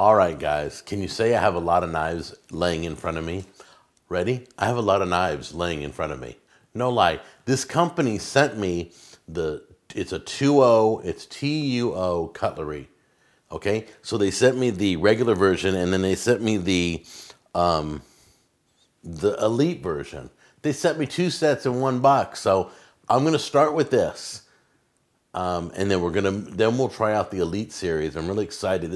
All right, guys, can you say I have a lot of knives laying in front of me? Ready? I have a lot of knives laying in front of me. No lie, this company sent me it's Tuo Cutlery, okay? So they sent me the regular version, and then they sent me the elite version. They sent me two sets in one box, so I'm gonna start with this, and then we'll try out the elite series. I'm really excited.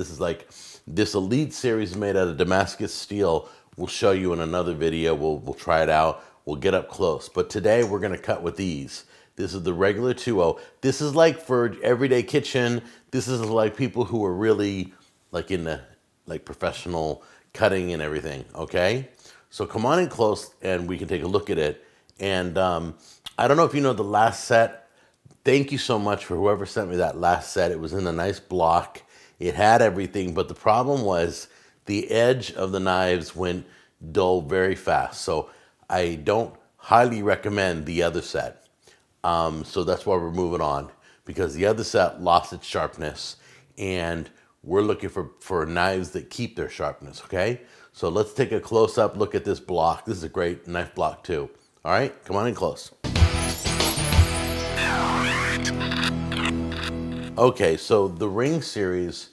This elite series made out of Damascus steel. We'll show you in another video. We'll try it out. We'll get up close. But today we're gonna cut with these. This is the regular 2.0. This is like for everyday kitchen. This is like people who are really like in the professional cutting and everything, okay? So come on in close and we can take a look at it. And I don't know if you know the last set. Thank you so much for whoever sent me that last set. It was in a nice block. It had everything, but the problem was the edge of the knives went dull very fast. So I don't highly recommend the other set. So that's why we're moving on, because the other set lost its sharpness and we're looking for knives that keep their sharpness, okay? So let's take a close-up look at this block. This is a great knife block too. All right, come on in close. Okay, so the Ring series,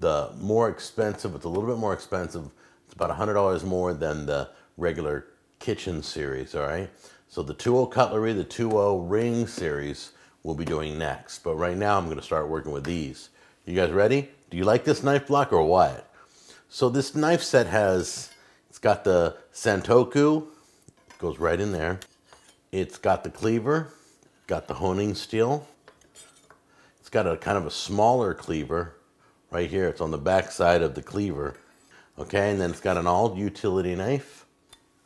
the more expensive, it's a little bit more expensive. It's about $100 more than the regular kitchen series, all right? So the Tuo Cutlery, the Tuo Ring series we'll be doing next. But right now I'm gonna start working with these. You guys ready? Do you like this knife block or what? So this knife set has, it's got the santoku, it goes right in there. It's got the cleaver, got the honing steel. It's got a kind of a smaller cleaver right here. It's on the back side of the cleaver. Okay, and then it's got an all utility knife.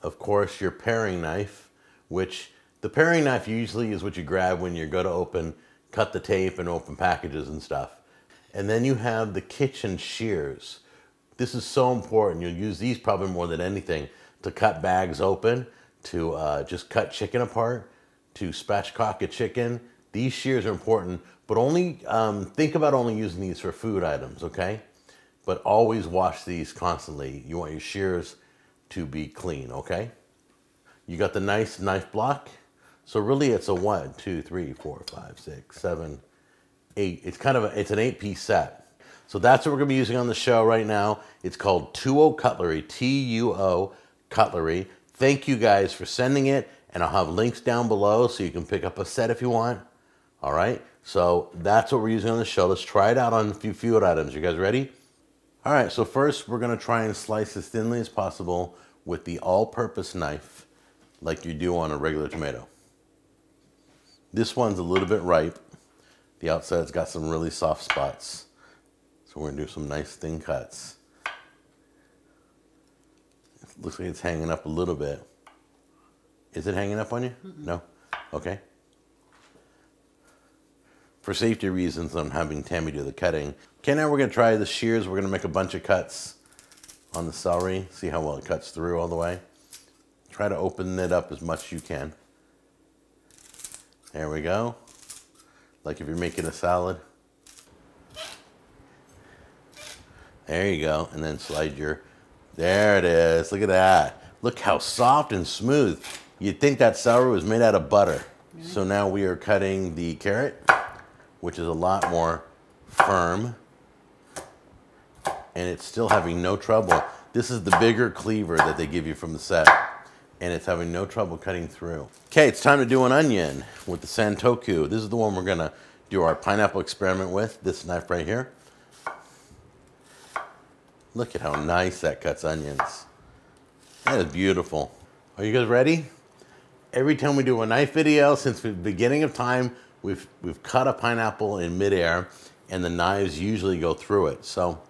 Of course, your paring knife, which the paring knife usually is what you grab when you're gonna cut the tape and open packages and stuff. And then you have the kitchen shears. This is so important. You'll use these probably more than anything to cut bags open, to just cut chicken apart, to spatchcock a chicken. These shears are important, but only think about only using these for food items, okay? But always wash these constantly. You want your shears to be clean, okay? You got the nice knife block. So really it's a 1, 2, 3, 4, 5, 6, 7, 8. It's an 8-piece set. So that's what we're gonna be using on the show right now. It's called Tuo Cutlery, Tuo Cutlery. Thank you guys for sending it, and I'll have links down below so you can pick up a set if you want. All right, so that's what we're using on the show. Let's try it out on a few field items. You guys ready? All right, so first we're gonna try and slice as thinly as possible with the all-purpose knife, like you do on a regular tomato. This one's a little bit ripe. The outside's got some really soft spots. So we're gonna do some nice thin cuts. It looks like it's hanging up a little bit. Is it hanging up on you? Mm-mm. No? Okay. For safety reasons, I'm having Tammy do the cutting. Okay, now we're gonna try the shears. We're gonna make a bunch of cuts on the celery. See how well it cuts through all the way. Try to open it up as much as you can. There we go. Like if you're making a salad. There you go. And then slide your, there it is. Look at that. Look how soft and smooth. You'd think that celery was made out of butter. Really? So now we are cutting the carrot, which is a lot more firm. And it's still having no trouble. This is the bigger cleaver that they give you from the set, and it's having no trouble cutting through. Okay, it's time to do an onion with the santoku. This is the one we're gonna do our pineapple experiment with, this knife right here. Look at how nice that cuts onions. That is beautiful. Are you guys ready? Every time we do a knife video, since the beginning of time, we've cut a pineapple in midair, and the knives usually go through it. So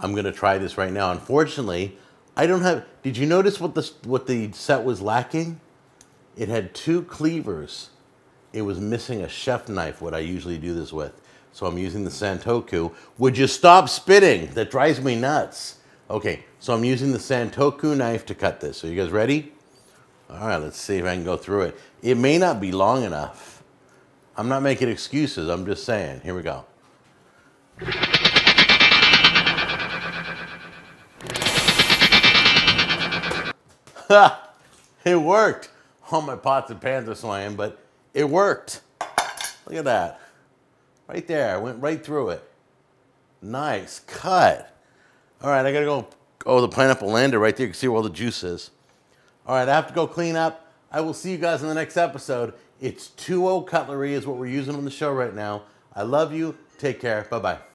I'm gonna try this right now. Unfortunately, I don't have, did you notice what the set was lacking? It had two cleavers. It was missing a chef knife, what I usually do this with. So I'm using the santoku. Would you stop spitting? That drives me nuts. Okay, so I'm using the santoku knife to cut this. Are you guys ready? All right, let's see if I can go through it. It may not be long enough. I'm not making excuses, I'm just saying. Here we go. It worked. All my pots and pans are swaying, but it worked. Look at that. Right there, went right through it. Nice cut. All right, I gotta go. Oh, the pineapple landed right there. You can see where all the juice is. All right, I have to go clean up. I will see you guys in the next episode. It's Tuo Cutlery is what we're using on the show right now. I love you. Take care. Bye-bye.